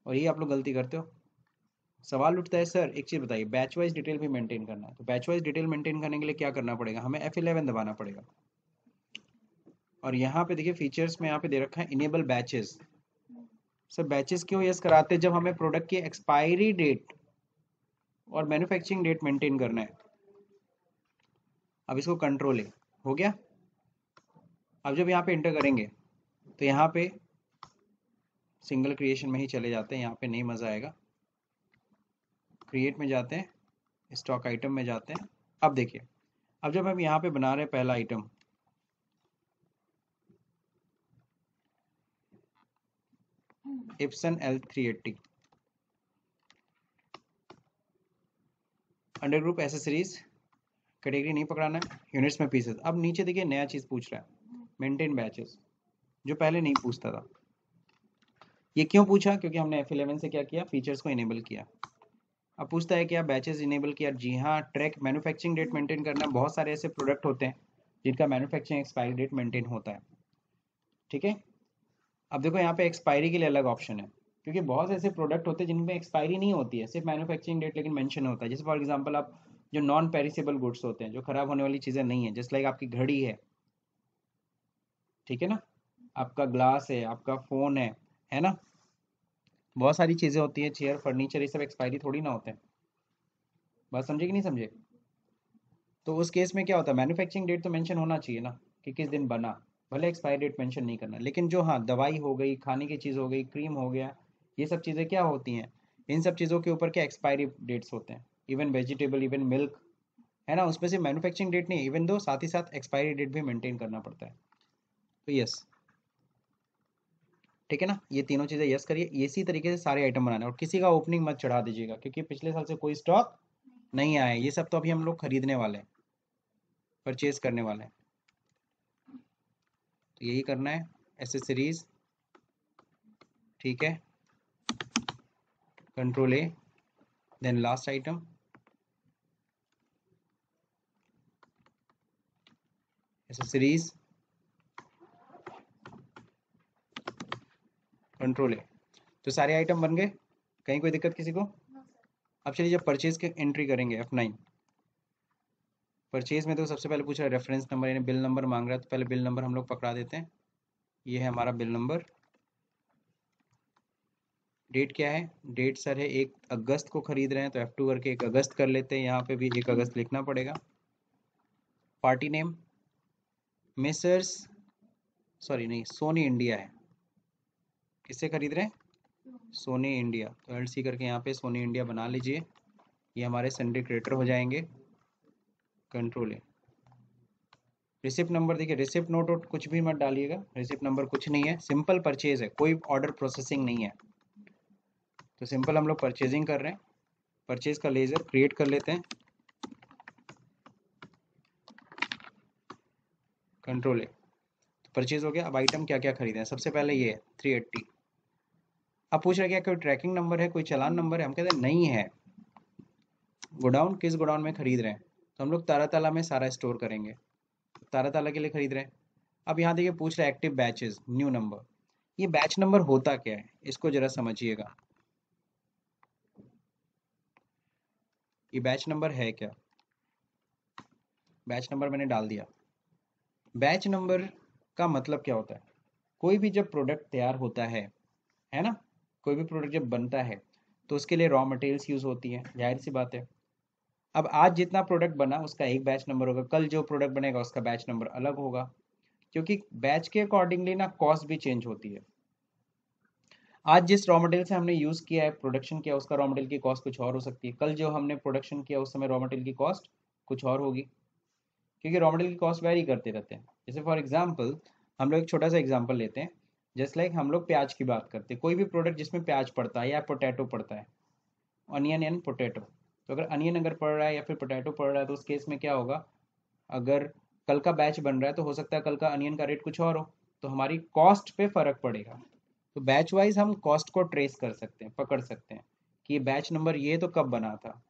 और ये आप लोग गलती करते हो। सवाल उठता है सर एक चीज़ बताइए, बैच वाइज डिटेल भी मेंटेन करना है, तो बैच वाइज डिटेल मेंटेन करने के लिए क्या करना पड़ेगा? हमें एफ इलेवन दबाना पड़ेगा, और यहाँ पे देखिए फीचर्स में यहाँ पे दे रखा है इनेबल बैचेस। सर बैचेस क्यों यस कराते हैं? जब हमें प्रोडक्ट की एक्सपायरी डेट और मैन्युफैक्चरिंग डेट मेंटेन करना है। अब इसको कंट्रोल ए हो गया। अब जब यहाँ पे एंटर करेंगे तो यहाँ पे सिंगल क्रिएशन में ही चले जाते हैं, यहाँ पे नहीं मज़ा आएगा। क्रिएट में जाते हैं, स्टॉक आइटम में जाते हैं। अब देखिए, अब जब हम यहाँ पे बना रहे हैं पहला item, Epson L three eighty, under group accessories, category नहीं पकड़ाना है, यूनिट्स में पीसेस। अब नीचे देखिए नया चीज पूछ रहा है, मेंटेन बैचेस, जो पहले नहीं पूछता था। ये क्यों पूछा? क्योंकि हमने एफ इलेवन से क्या किया? फीचर्स को इनेबल किया। अब पूछता है क्या बैचेस इनेबल किया? जी हाँ। ट्रैक मैन्युफैक्चरिंग डेट मेंटेन करना, बहुत सारे ऐसे प्रोडक्ट होते हैं जिनका मैन्युफैक्चरिंग एक्सपायरी डेट मेंटेन होता है, ठीक है। अब देखो यहाँ पे एक्सपायरी के लिए अलग ऑप्शन है, क्योंकि बहुत ऐसे प्रोडक्ट होते हैं जिनमें एक्सपायरी नहीं होती है, सिर्फ मैन्युफैक्चरिंग डेट लेकिन मेंशन होता है। जैसे फॉर एग्जांपल आप जो नॉन पेरिसेबल गुड्स होते हैं, जो खराब होने वाली चीज़ें नहीं है, जैसे लाइक आपकी घड़ी है, ठीक है ना, आपका ग्लास है, आपका फोन है, है ना, बहुत सारी चीजें होती है, चेयर, फर्नीचर, ये सब एक्सपायरी थोड़ी ना होते हैं। बात समझे कि नहीं समझे? तो उस केस में क्या होता है, मैन्युफैक्चरिंग डेट तो मेंशन होना चाहिए ना कि किस दिन बना, भले एक्सपायरी डेट मेंशन नहीं करना। लेकिन जो हाँ दवाई हो गई, खाने की चीज हो गई, क्रीम हो गया, ये सब चीजें क्या होती हैं, इन सब चीजों के ऊपर क्या एक्सपायरी डेट्स होते हैं, इवन वेजिटेबल, इवन मिल्क, है ना, उसमें से मैन्युफैक्चरिंग डेट नहीं, इवन दो साथ ही साथ एक्सपायरी डेट भी मेंटेन करना पड़ता है। तो यस, ठीक है ना, ये तीनों चीजें यस करिए। इसी तरीके से सारे आइटम बनाने और किसी का ओपनिंग मत चढ़ा दीजिएगा, क्योंकि पिछले साल से कोई स्टॉक नहीं आया, ये सब तो अभी हम लोग खरीदने वाले हैं, परचेज करने वाले हैं। तो यही करना है, एसेसरीज, ठीक है, control A, then last item, accessories, control है। तो सारे आइटम बन गए, कहीं कोई दिक्कत किसी को? अब चलिए जब परचेज के एंट्री करेंगे एफ नाइन, परचेज में तो सबसे पहले पूछ रहा है रेफरेंस नंबर, यानी बिल नंबर मांग रहा है, तो पहले बिल नंबर हम लोग पकड़ा देते हैं। ये है हमारा बिल नंबर। डेट क्या है? डेट सर है एक अगस्त को खरीद रहे हैं, तो एफ टू करके एक अगस्त कर लेते हैं, यहाँ पे भी एक अगस्त लिखना पड़ेगा। पार्टी नेम मिसर्स, सॉरी नहीं, सोनी इंडिया है, किससे खरीद रहे हैं? सोनी इंडिया, तो एल सी करके यहाँ पे सोनी इंडिया बना लीजिए, ये हमारे संडे क्रिएटर हो जाएंगे। कंट्रोल है, रिसिप्ट नंबर देखिए, रिसिप्ट नोट वोट कुछ भी मत डालिएगा, रिसिप्ट नंबर कुछ नहीं है, सिंपल परचेज है, कोई ऑर्डर प्रोसेसिंग नहीं है, तो सिंपल हम लोग परचेजिंग कर रहे हैं। परचेज का लेजर क्रिएट कर लेते हैं, कंट्रोल है, परचेज हो गया। अब आइटम क्या क्या खरीदे हैं, सबसे पहले ये थ्री एट्टी। अब पूछ रहे क्या कोई ट्रैकिंग नंबर है, कोई चालान नंबर है? हम कहते हैं नहीं है। गोडाउन, किस गोडाउन में खरीद रहे हैं? तो हम लोग ताराताला में सारा स्टोर करेंगे, ताराताला के लिए खरीद रहे हैं। अब यहाँ देखिए पूछ रहे एक्टिव बैचेस, न्यू नंबर, ये बैच नंबर होता क्या है इसको जरा समझिएगा, ये बैच नंबर है क्या? बैच नंबर मैंने डाल दिया। बैच नंबर का मतलब क्या होता है? कोई भी जब प्रोडक्ट तैयार होता है, है ना, कोई भी प्रोडक्ट जब बनता है तो उसके लिए रॉ मटेरियल्स यूज होती है, जाहिर सी बात है। अब आज जितना प्रोडक्ट बना उसका एक बैच नंबर होगा, कल जो प्रोडक्ट बनेगा उसका बैच नंबर अलग होगा, क्योंकि बैच के अकॉर्डिंगली ना कॉस्ट भी चेंज होती है। आज जिस रॉ मटेरियल से हमने यूज किया है, प्रोडक्शन किया, उसका रॉ मटेरियल की कॉस्ट कुछ और हो सकती है, कल जो हमने प्रोडक्शन किया उस समय रॉ मटेरियल की कॉस्ट कुछ और होगी, क्योंकि रॉ मटेरियल की कॉस्ट वेरी करते रहते हैं। जैसे फॉर एग्जांपल हम लोग एक छोटा सा एग्जांपल लेते हैं, जस्ट लाइक like हम लोग प्याज की बात करते हैं, कोई भी प्रोडक्ट जिसमें प्याज पड़ता है या पोटैटो पड़ता है, अनियन एंड पोटैटो, तो अगर अनियन अगर पड़ रहा है या फिर पोटैटो पड़ रहा है तो उस केस में क्या होगा, अगर कल का बैच बन रहा है तो हो सकता है कल का अनियन का रेट कुछ और हो, तो हमारी कॉस्ट पे फर्क पड़ेगा। तो बैच वाइज हम कॉस्ट को ट्रेस कर सकते हैं, पकड़ सकते हैं कि बैच नंबर ये तो कब बना था।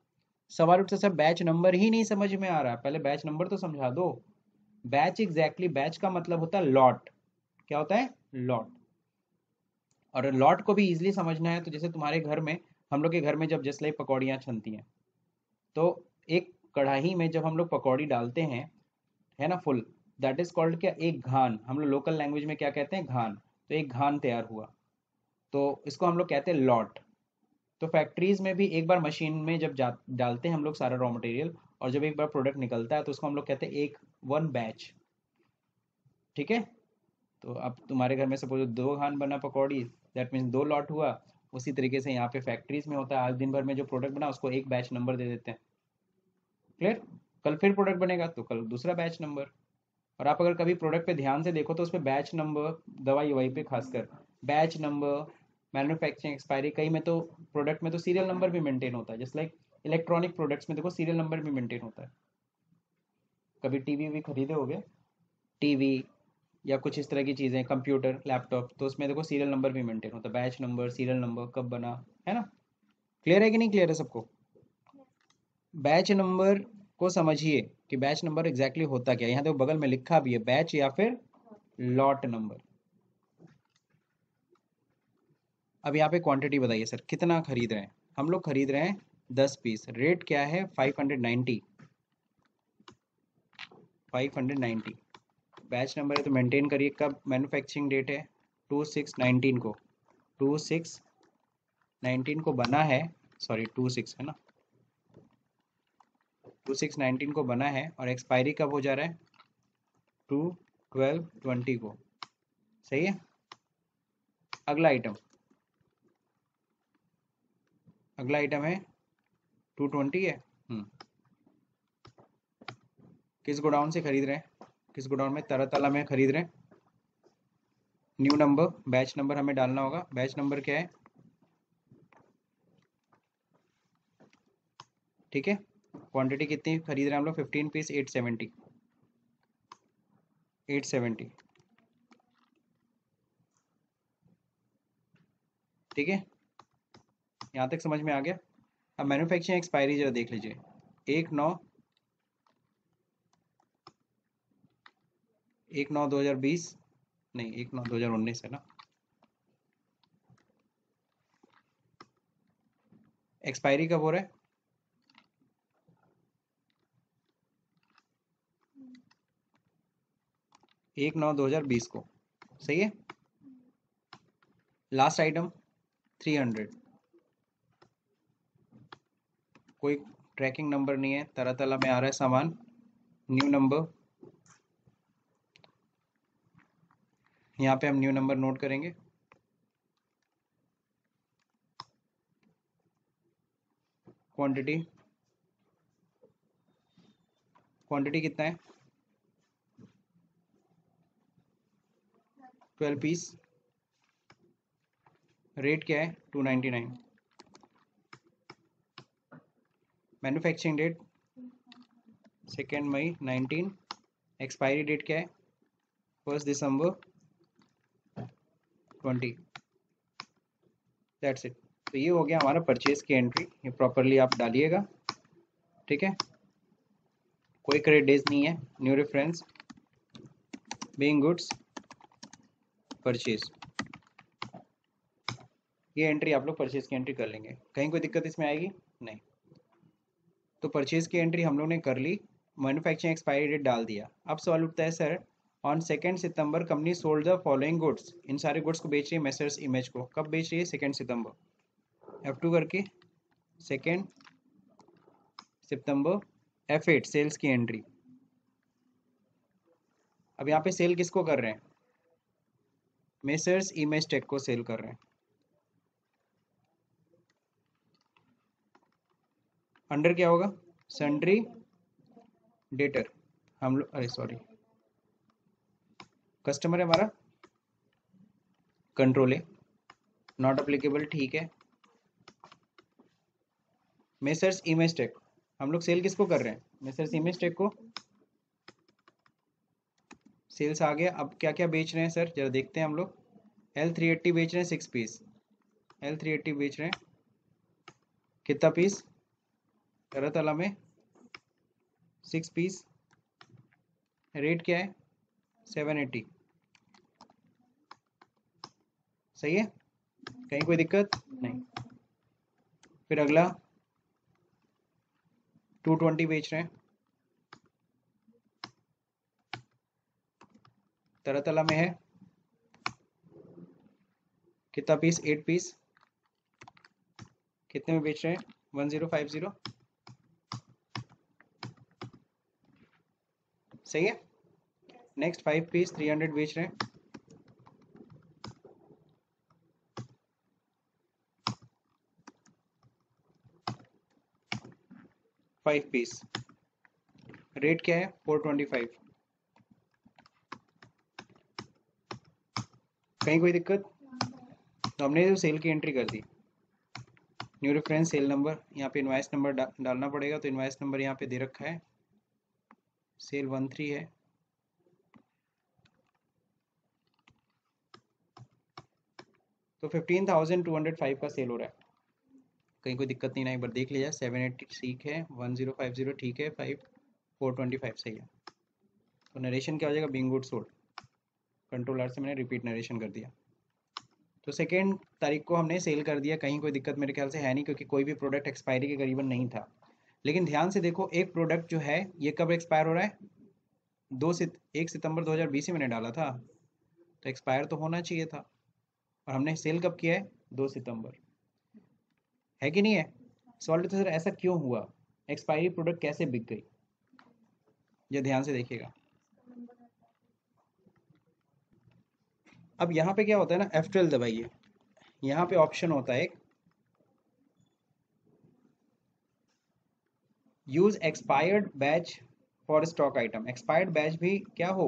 सवाल उठता सर बैच नंबर ही नहीं समझ में आ रहा, पहले बैच नंबर तो समझा दो। बैच एग्जैक्टली exactly, बैच का मतलब होता है लॉट, क्या होता है? लॉट। और लॉट को भी इजीली समझना है तो जैसे तुम्हारे घर में, हम लोग के घर में जब जस्ट लाइक पकौड़ियाँ छनती हैं, तो एक कढ़ाई में जब हम लोग पकौड़ी डालते हैं, है ना, फुल, दैट इज कॉल्ड क्या, एक घान, हम लोग लोकल लैंग्वेज में क्या कहते हैं, घान। तो एक घान तैयार हुआ, तो इसको हम लोग कहते हैं लॉट। तो फैक्ट्रीज में भी एक बार मशीन में जब डालते हैं हम लोग सारा रॉ मटेरियल, और जब एक बार प्रोडक्ट निकलता है तो उसको हम लोग कहते हैं एक वन बैच, ठीक है। तो अब तुम्हारे घर में सपोज दो घान बना पकौड़ी, दैट मीन्स दो लॉट हुआ। उसी तरीके से यहाँ पे फैक्ट्रीज में होता है, आज दिन भर में जो प्रोडक्ट बना उसको एक बैच नंबर दे देते हैं, क्लियर। कल फिर प्रोडक्ट बनेगा तो कल दूसरा बैच नंबर। और आप अगर कभी प्रोडक्ट पे ध्यान से देखो तो उस पर बैच नंबर, दवाई ववाई पे खासकर बैच नंबर, मैन्युफैक्चरिंग, एक्सपायरी, कई में तो प्रोडक्ट में तो सीरियल नंबर भी मेंटेन होता है। जस्ट लाइक इलेक्ट्रॉनिक प्रोडक्ट्स में देखो सीरियल नंबर भी मेंटेन होता है। कभी टीवी भी खरीदे होगे, टीवी या कुछ इस तरह की चीज़ें, कंप्यूटर, लैपटॉप, तो उसमें देखो सीरियल नंबर भी मेंटेन होता है, बैच नंबर, सीरियल नंबर, कब बना, है ना। क्लियर है कि नहीं क्लियर है सबको? बैच नंबर को समझिए कि बैच नंबर एग्जैक्टली होता क्या। यहाँ देखो बगल में लिखा भी है बैच या फिर लॉट नंबर। अब यहाँ पे क्वांटिटी बताइए सर कितना खरीद रहे हैं। हम लोग खरीद रहे हैं दस पीस। रेट क्या है? Five hundred ninety, five hundred ninety. Batch number है तो मेंटेन करिए। कब मैन्युफैक्चरिंग डेट है? टू सिक्स नाइनटीन को टू सिक्स नाइनटीन को बना है, सॉरी टू सिक्स है ना, टू सिक्स नाइनटीन को बना है और एक्सपायरी कब हो जा रहा है? टू ट्वेल्व ट्वेंटी को। सही है। अगला आइटम अगला आइटम है टू ट्वेंटी है। किस गोडाउन से खरीद रहे हैं? किस गोडाउन में? तरतला में खरीद रहे हैं। न्यू नंबर, बैच नंबर हमें डालना होगा। बैच नंबर क्या है? ठीक है। क्वांटिटी कितनी खरीद रहे हैं हम लोग? Fifteen piece eight seventy, eight seventy. ठीक है, यहाँ तक समझ में आ गया। अब मैन्युफैक्चरिंग एक्सपायरी जरा देख लीजिए, एक नौ एक नौ दो हजार बीस नहीं एक नौ दो हजार उन्नीस है ना। एक्सपायरी कब हो रहा है? एक नौ दो हजार बीस को। सही है। लास्ट आइटम थ्री हंड्रेड, कोई ट्रैकिंग नंबर नहीं है, तरह तरह में आ रहा है सामान। न्यू नंबर, यहाँ पे हम न्यू नंबर नोट करेंगे। क्वांटिटी क्वांटिटी कितना है? Twelve piece. रेट क्या है? Two ninety nine. Manufacturing date second May nineteen. Expiry date क्या है? First December twenty. That's it. तो ये हो गया हमारा परचेज की एंट्री। ये प्रॉपरली आप डालिएगा, ठीक है। कोई क्रेडिट डेज नहीं है। New reference being goods purchase, ये एंट्री आप लोग परचेज की एंट्री कर लेंगे। कहीं कोई दिक्कत इसमें आएगी नहीं। तो परचेज की एंट्री हम लोग ने कर ली, मैन्युफैक्चरिंग एक्सपायरी डेट डाल दिया। अब सवाल उठता है sir, on second September company sold the following goods, इन सारे गुड्स को बेच रही है मेसर्स इमेज को। कब बेच रही है? Second September. एफ टू करके second September. F eight sales की एंट्री। अब यहाँ पे सेल किसको कर रहे हैं? मेसर्स इमेज टेक को सेल कर रहे हैं। अंडर क्या होगा? Sundry debtor. हम लोग अरे सॉरी कस्टमर है हमारा, कंट्रोल है, नॉट एप्लीकेबल। ठीक है। मेसर्स इमेज टेक, हम लोग सेल किसको कर रहे हैं? मेसर्स इमेज टेक को। सेल्स आ गया। अब क्या क्या बेच रहे हैं सर, जरा देखते हैं हम लोग। एल थ्री एट्टी बेच रहे हैं six piece. L three eighty बेच रहे हैं कितना पीस? तरह तला में सिक्स पीस। रेट क्या है? Seven eighty. सही है, कहीं कोई दिक्कत नहीं। फिर अगला टू ट्वेंटी बेच रहे हैं। तरह तला में है कितना पीस? Eight piece. कितने में बेच रहे हैं? One zero five zero. सही है। Next five piece three hundred बेच रहे हैं। Five piece. रेट क्या है? Four twenty five. कहीं कोई दिक्कत? तो हमने जो सेल की एंट्री कर दी, न्यू रेफरेंस सेल नंबर, यहाँ पे इनवाइस नंबर डा, डालना पड़ेगा। तो इनवाइस नंबर यहाँ पे दे रखा है, सेल वन थ्री है। तो fifteen thousand two hundred five का सेल हो रहा है, कहीं कोई दिक्कत नहीं ना। एक बार देख लीजिए। सेवन एट्टी ठीक है, वन जीरो फाइव जीरो ठीक है, फाइव फोर ट्वेंटी फाइव सही है। तो नरेशन क्या हो जाएगा? Being good sold. Control R से मैंने रिपीट नरेशन कर दिया। तो सेकेंड तारीख को हमने सेल कर दिया, कहीं कोई दिक्कत मेरे ख्याल से है नहीं, क्योंकि कोई भी प्रोडक्ट एक्सपायरी के करीबन नहीं था। लेकिन ध्यान से देखो, एक प्रोडक्ट जो है ये कब एक्सपायर हो रहा है? दो से एक सितंबर दो हज़ार बीस में ने डाला था, तो एक्सपायर तो होना चाहिए था। और हमने सेल कब किया है? दो सितंबर, है कि नहीं है? सॉल्व तो सर ऐसा क्यों हुआ, एक्सपायरी प्रोडक्ट कैसे बिक गई, ये ध्यान से देखिएगा। अब यहाँ पे क्या होता है ना, एफ ट्वेल्व दबाइए, यहाँ पे ऑप्शन होता है use expired batch for stock item. Expired batch भी क्या हो,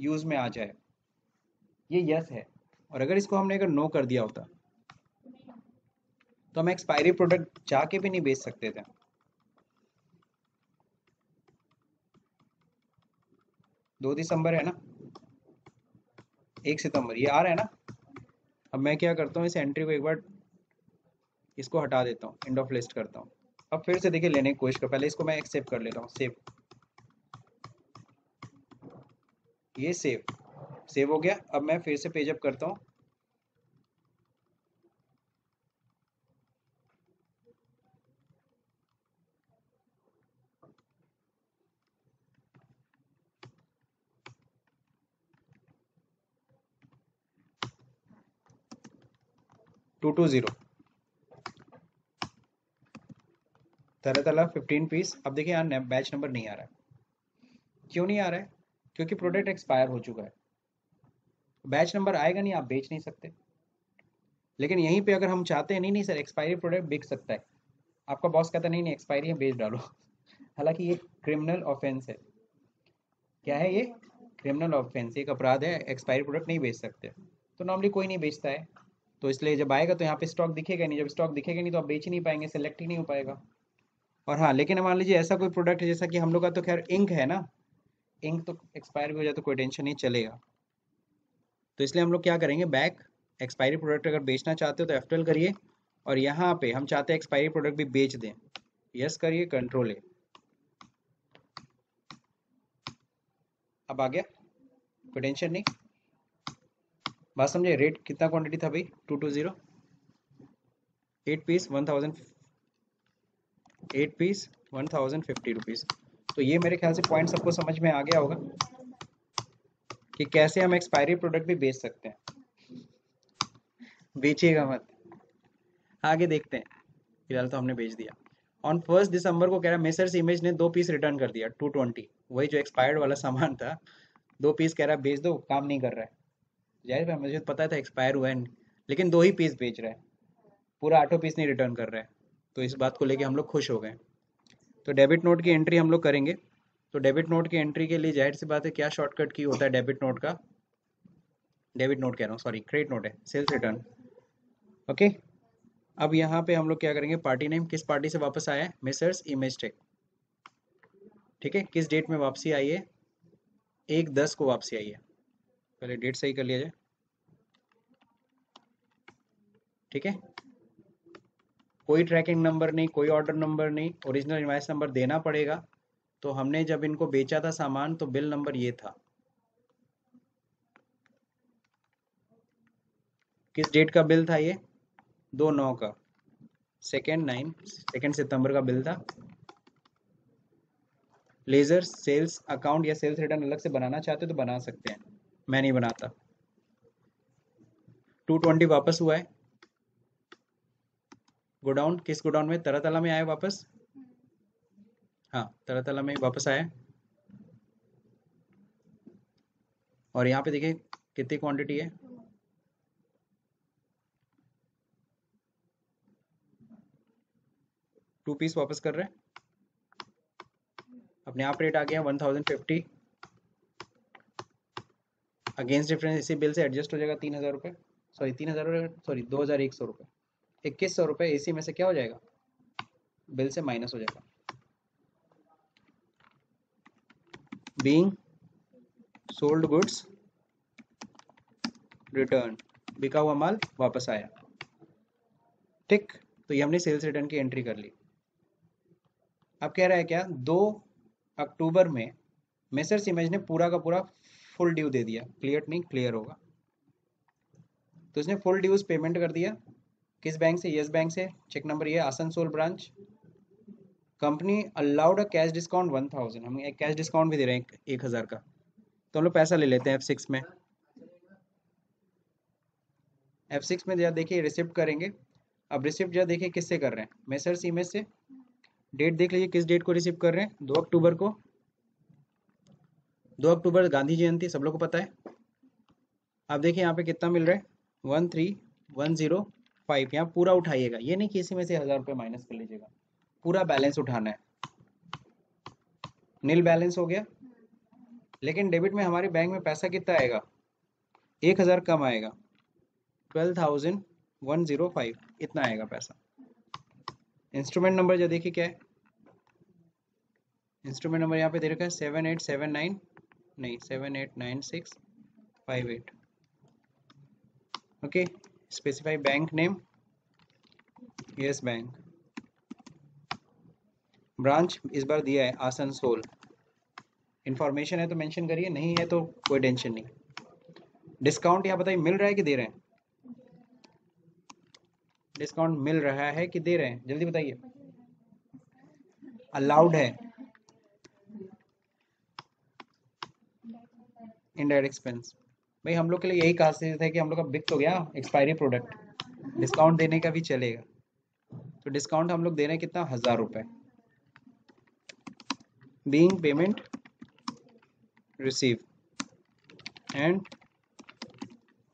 यूज में आ जाए, ये यस है। और अगर इसको हमने अगर नो कर दिया होता तो हम एक्सपायरी प्रोडक्ट जाके भी नहीं बेच सकते थे। दो दिसंबर है ना, एक सितंबर ये आ रहा है ना। अब मैं क्या करता हूँ, इस एंट्री को एक बार इसको हटा देता हूँ, एंड ऑफ लिस्ट करता हूँ। अब फिर से देखिए लेने की कोशिश कर, पहले इसको मैं एक्सेप्ट कर लेता हूँ, सेव, ये सेव सेव हो गया। अब मैं फिर से पेज अप करता हूँ, टू टू जीरो, तरह तरह फिफ्टीन पीस। अब देखिए यहाँ बैच नंबर नहीं आ रहा है, क्यों नहीं आ रहा है? क्योंकि प्रोडक्ट एक्सपायर हो चुका है, बैच नंबर आएगा नहीं, आप बेच नहीं सकते। लेकिन यहीं पे अगर हम चाहते हैं, नहीं नहीं सर एक्सपायरी प्रोडक्ट बिक सकता है, आपका बॉस कहता है नहीं नहीं एक्सपायरी है बेच डालो। हालांकि ये क्रिमिनल ऑफेंस है, क्या है ये? क्रिमिनल ऑफेंस, एक अपराध है, एक्सपायरी प्रोडक्ट नहीं बेच सकते। तो नॉर्मली कोई नहीं बेचता है, तो इसलिए जब आएगा तो यहाँ पे स्टॉक दिखेगा नहीं, जब स्टॉक दिखेगा नहीं तो आप बेच ही नहीं पाएंगे, सेलेक्ट ही नहीं हो पाएगा। और हाँ, लेकिन मान लीजिए ऐसा कोई प्रोडक्ट है, जैसा कि हम लोग का तो खैर इंक है ना, इंक तो एक्सपायर भी हो जाए तो कोई टेंशन नहीं, चलेगा। तो इसलिए हम लोग क्या करेंगे, बैक एक्सपायरी प्रोडक्ट अगर बेचना चाहते हो तो एफ ट्वेल्व करिए, और यहाँ पे हम चाहते हैं एक्सपायरी प्रोडक्ट भी बेच दें, यस करिए, कंट्रोल ए। अब आ गया, कोई टेंशन नहीं, बात समझे। रेट कितना क्वांटिटी था भाई, two two zero, eight piece one thousand eight piece one thousand fifty rupees. तो ये मेरे ख्याल से पॉइंट सबको समझ में आ गया होगा कि कैसे हम एक्सपायरी प्रोडक्ट भी बेच सकते हैं। बेचिएगा मत, आगे देखते हैं, फिलहाल तो हमने बेच दिया। ऑन फर्स्ट दिसंबर को कह रहा है मेसर्स इमेज ने दो पीस रिटर्न कर दिया, टू ट्वेंटी, वही जो एक्सपायर्ड वाला सामान था, दो पीस कह रहा है बेच दो, काम नहीं कर रहा है। जाहिर है मुझे पता था एक्सपायर हुआ है, लेकिन दो ही पीस बेच रहा है, पूरा आठों पीस नहीं रिटर्न कर रहा है। तो इस बात को लेके हम लोग खुश हो गए। तो डेबिट नोट की एंट्री हम लोग करेंगे। तो डेबिट नोट की एंट्री के लिए जाहिर सी बात है क्या शॉर्टकट की होता है डेबिट नोट का, डेबिट नोट कह रहा हूँ सॉरी, क्रेडिट नोट है, सेल्स रिटर्न। ओके, अब यहाँ पे हम लोग क्या करेंगे, पार्टी नेम किस पार्टी से वापस आया है, मेसर्स इमेज टेक, ठीक है। किस डेट में वापसी आई है, एक दस को वापसी आई है, पहले डेट सही कर लिया जाए, ठीक है। कोई ट्रैकिंग नंबर नहीं, कोई ऑर्डर नंबर नहीं, ओरिजिनल इनवॉइस नंबर देना पड़ेगा। तो हमने जब इनको बेचा था सामान तो बिल नंबर ये था, किस डेट का बिल था ये, दो नौ का, सेकेंड नाइन सेकेंड सितंबर का बिल था। लेजर सेल्स अकाउंट या सेल्स रिटर्न अलग से बनाना चाहते तो बना सकते हैं, मैं नहीं बनाता। टू ट्वेंटी वापस हुआ है, गोडाउन किस गोडाउन में, तरतला में आया वापस, हाँ तरह तरह में वापस आया। और यहाँ पे देखिए कितनी क्वांटिटी है, टू पीस वापस कर रहे हैं, अपने आप रेट आ गया one thousand fifty, against difference इसी बिल से एडजस्ट हो जाएगा तीन हजार रुपये, सॉरी तीन हजार सॉरी दो हजार एक सौ रुपये इक्कीस सौ रुपये इसी में से क्या हो जाएगा, बिल से माइनस हो जाएगा। Being sold goods return, बिका हुआ माल वापस आया, ठीक। तो ये हमने सेल्स रिटर्न की एंट्री कर ली। अब कह रहा है क्या, दो अक्टूबर में मेसर्स इमेज ने पूरा का पूरा फुल ड्यू दे दिया, क्लियर नहीं क्लियर होगा, तो इसने फुल ड्यूज पेमेंट कर दिया, किस बैंक से, यस बैंक से, चेक नंबर ये Asansol branch. Company allowed a cash discount one thousand, हम कैश डिस्काउंट भी दे रहे हैं एक हज़ार का, तो हम लोग पैसा ले लेते हैं एफ सिक्स में। एफ सिक्स में जरा देखिए रिसिप्ट करेंगे। अब रिसिप्ट जरा देखिए किससे कर रहे हैं, मेसर्स इमेज से। डेट देख लीजिए किस डेट को रिसिप्ट कर रहे हैं, दो अक्टूबर को। दो अक्टूबर गांधी जयंती सब लोग को पता है। अब देखिए यहाँ पे कितना मिल रहा है, one three one zero five. यहाँ पूरा उठाइएगा, ये नहीं कि इसी में से हजार रुपये माइनस कर लीजिएगा, पूरा बैलेंस उठाना है। नील बैलेंस हो गया, लेकिन डेबिट में हमारे बैंक में पैसा कितना आएगा, एक हजार कम आएगा, twelve thousand one zero five इतना आएगा पैसा। इंस्ट्रूमेंट नंबर जो देखिए क्या है, इंस्ट्रूमेंट नंबर यहाँ पे दे रखा है सेवन एट सेवन नाइन नहीं seven eight nine six five eight. Okay, specify bank name, Yes bank. Branch इस बार दिया है आसनसोल। इन्फॉर्मेशन है तो मेंशन करिए, नहीं है तो कोई टेंशन नहीं। डिस्काउंट यहाँ बताइए मिल रहा है कि दे रहे हैं, डिस्काउंट मिल रहा है कि दे रहे हैं, जल्दी बताइए। अलाउड है इनडायरेक्ट एक्सपेंस, भाई हम लोग के लिए यही कहा था कि हम लोग का बिक तो गया एक्सपायरी प्रोडक्ट, डिस्काउंट देने का भी चलेगा। तो डिस्काउंट हम लोग दे रहे हैं कितना, हजार रुपए। Being payment receive and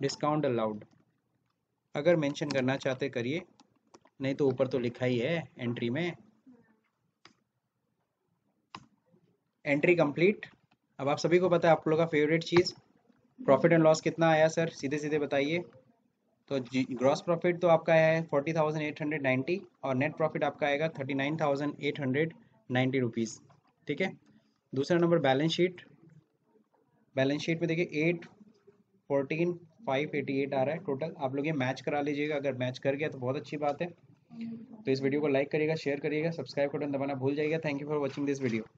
discount allowed, अगर मेंशन करना चाहते करिए, नहीं तो ऊपर तो लिखा ही है एंट्री में। Entry complete. अब आप सभी को पता है आप लोगों का फेवरेट चीज़ प्रॉफिट एंड लॉस कितना आया सर, सीधे सीधे बताइए। तो ग्रॉस प्रॉफिट तो आपका है forty thousand eight hundred ninety और नेट प्रॉफिट आपका आएगा thirty nine thousand eight hundred ninety rupees, ठीक है। दूसरा number balance sheet, balance sheet में देखिए eight fourteen five eighty eight आ रहा है टोटल। आप लोग ये मैच करा लीजिएगा, अगर मैच कर गया तो बहुत अच्छी बात है। तो इस वीडियो को लाइक करिएगा, शेयर करिएगा, सब्सक्राइब बटन दबाना भूल जाइएगा। Thank you for watching this video.